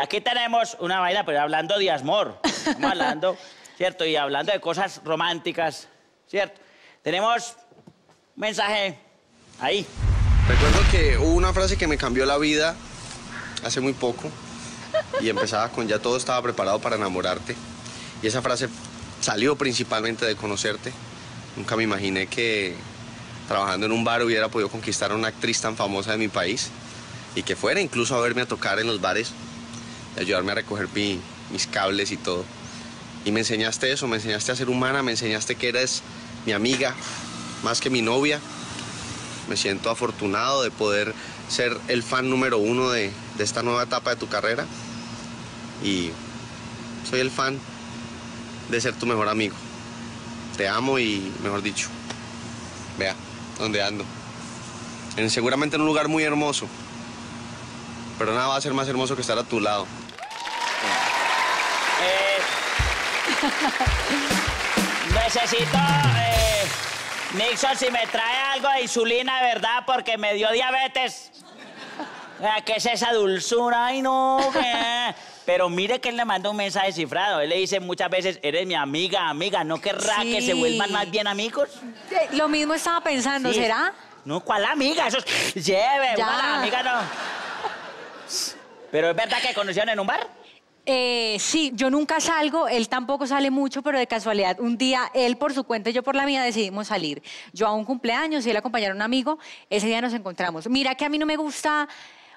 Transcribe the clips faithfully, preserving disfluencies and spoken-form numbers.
Aquí tenemos una vaina, pero hablando de amor, hablando, ¿cierto? Y hablando de cosas románticas, ¿cierto? Tenemos un mensaje ahí. Recuerdo que hubo una frase que me cambió la vida hace muy poco y empezaba con ya todo estaba preparado para enamorarte. Y esa frase salió principalmente de conocerte. Nunca me imaginé que trabajando en un bar hubiera podido conquistar a una actriz tan famosa de mi país y que fuera incluso a verme a tocar en los bares y ayudarme a recoger mi, mis cables y todo. Y me enseñaste eso, me enseñaste a ser humana, me enseñaste que eres mi amiga más que mi novia. Me siento afortunado de poder ser el fan número uno de, de esta nueva etapa de tu carrera y soy el fan de ser tu mejor amigo. Te amo y, mejor dicho, vea dónde ando. En, seguramente en un lugar muy hermoso, pero nada va a ser más hermoso que estar a tu lado. Eh, necesito, eh, Nixon, si me trae algo de insulina, de verdad, porque me dio diabetes. ¿Qué es esa dulzura? Ay, no, ¿qué? Pero mire que él le manda un mensaje cifrado. Él le dice muchas veces, eres mi amiga, amiga. ¿No querrá sí. que se vuelvan más bien amigos? Eh, lo mismo estaba pensando, sí. ¿será? No, ¿cuál amiga? Eso es... Lleve, una amiga no. ¿Pero es verdad que conocieron en un bar? Eh, sí, yo nunca salgo, él tampoco sale mucho, pero de casualidad un día él por su cuenta y yo por la mía decidimos salir. Yo a un cumpleaños y él acompañó a un amigo, ese día nos encontramos. Mira que a mí no me gusta...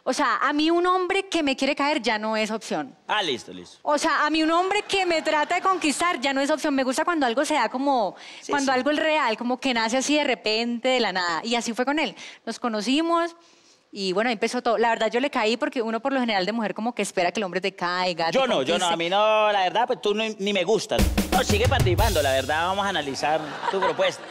O sea, a mí un hombre que me quiere caer ya no es opción. Ah, listo, listo. O sea, a mí un hombre que me trata de conquistar ya no es opción. Me gusta cuando algo se da como... Sí, cuando sí. algo es real, como que nace así de repente, de la nada. Y así fue con él. Nos conocimos y bueno, empezó todo. La verdad, yo le caí porque uno por lo general de mujer como que espera que el hombre te caiga. Yo te no, conquiste. yo no. A mí no, la verdad, pues tú ni, ni me gustas. No, sigue participando. La verdad, vamos a analizar tu propuesta.